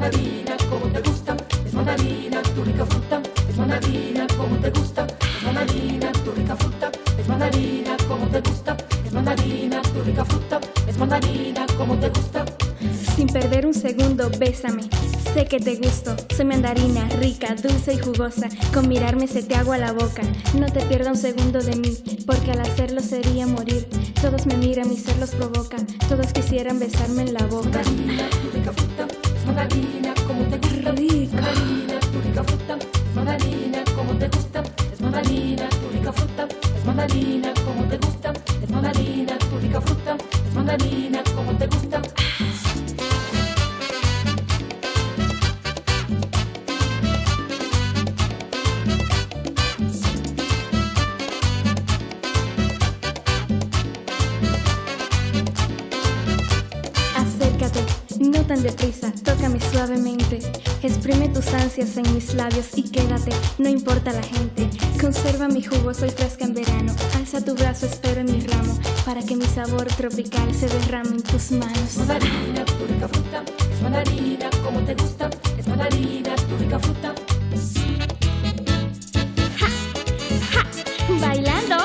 mandarina como te gusta, es mandarina tu rica fruta, es mandarina como te gusta, es mandarina tu rica fruta, es mandarina como te gusta, es mandarina tu rica fruta, es mandarina como te gusta. Sin perder un segundo, bésame, sé que te gusto. Soy mandarina, rica, dulce y jugosa. Con mirarme se te agua la boca. No te pierda un segundo de mí, porque al hacerlo sería morir. Todos me miran, mi ser los provoca. Todos quisieran besarme en la boca. Es mandarina, tu rica fruta, es mandarina, como te gusta. Es mandarina, tu rica fruta, es mandarina, como te gusta. Es mandarina, tu rica fruta, es mandarina, como te gusta. Es mandarina, tu rica fruta, es mandarina, como te gusta. No tan deprisa, tócame suavemente. Exprime tus ansias en mis labios y quédate, no importa la gente. Conserva mi jugo, soy fresca en verano. Alza tu brazo, espero en mi ramo, para que mi sabor tropical se derrame en tus manos. Es mandarina, tu rica fruta, es mandarina, como te gusta, es mandarina, tu rica fruta. ¡Ja! ¡Ja! ¡Bailando!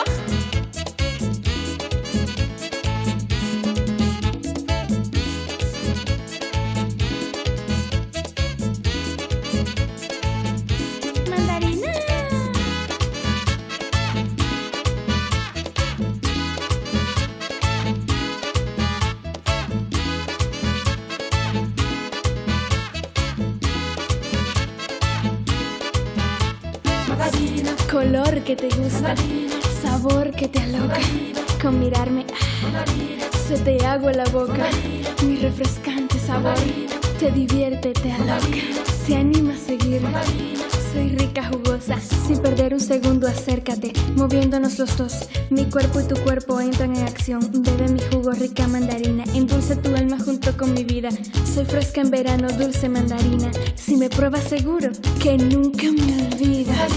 Color que te gusta, sabor que te aloca. Con mirarme, se te agua la boca. Mi refrescante sabor te divierte, te aloca. Te anima a seguir. Soy rica, jugosa. Sin perder un segundo, acércate. Moviéndonos los dos, mi cuerpo y tu cuerpo entran en acción. Bebe mi jugo, rica mandarina. Endulce tu alma junto con mi vida. Soy fresca en verano, dulce mandarina. Si me pruebas, seguro que nunca me olvidas.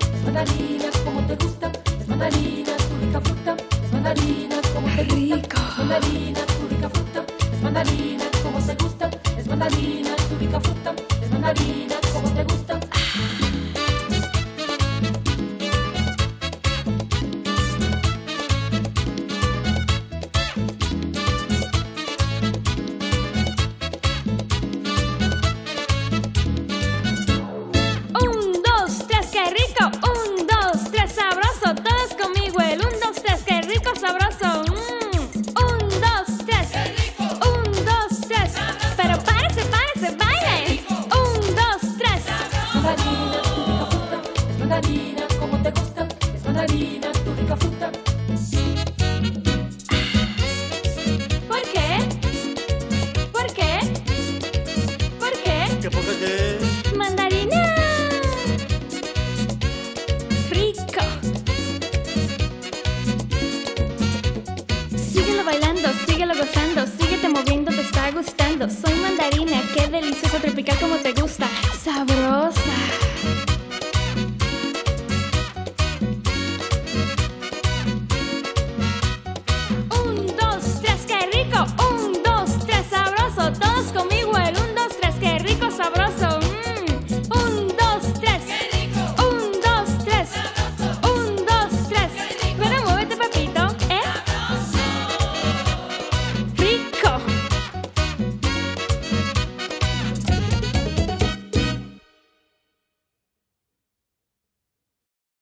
Es mandarina, como te gusta. Es mandarina, tu rica fruta. Es mandarina, como te gusta. Es mandarina, tu rica fruta. Es mandarina, como te gusta. Es mandarina, tu rica fruta. Es mandarina, como te gusta. Síguelo gozando, síguete moviendo, te está gustando. Soy mandarina, qué delicioso tropical como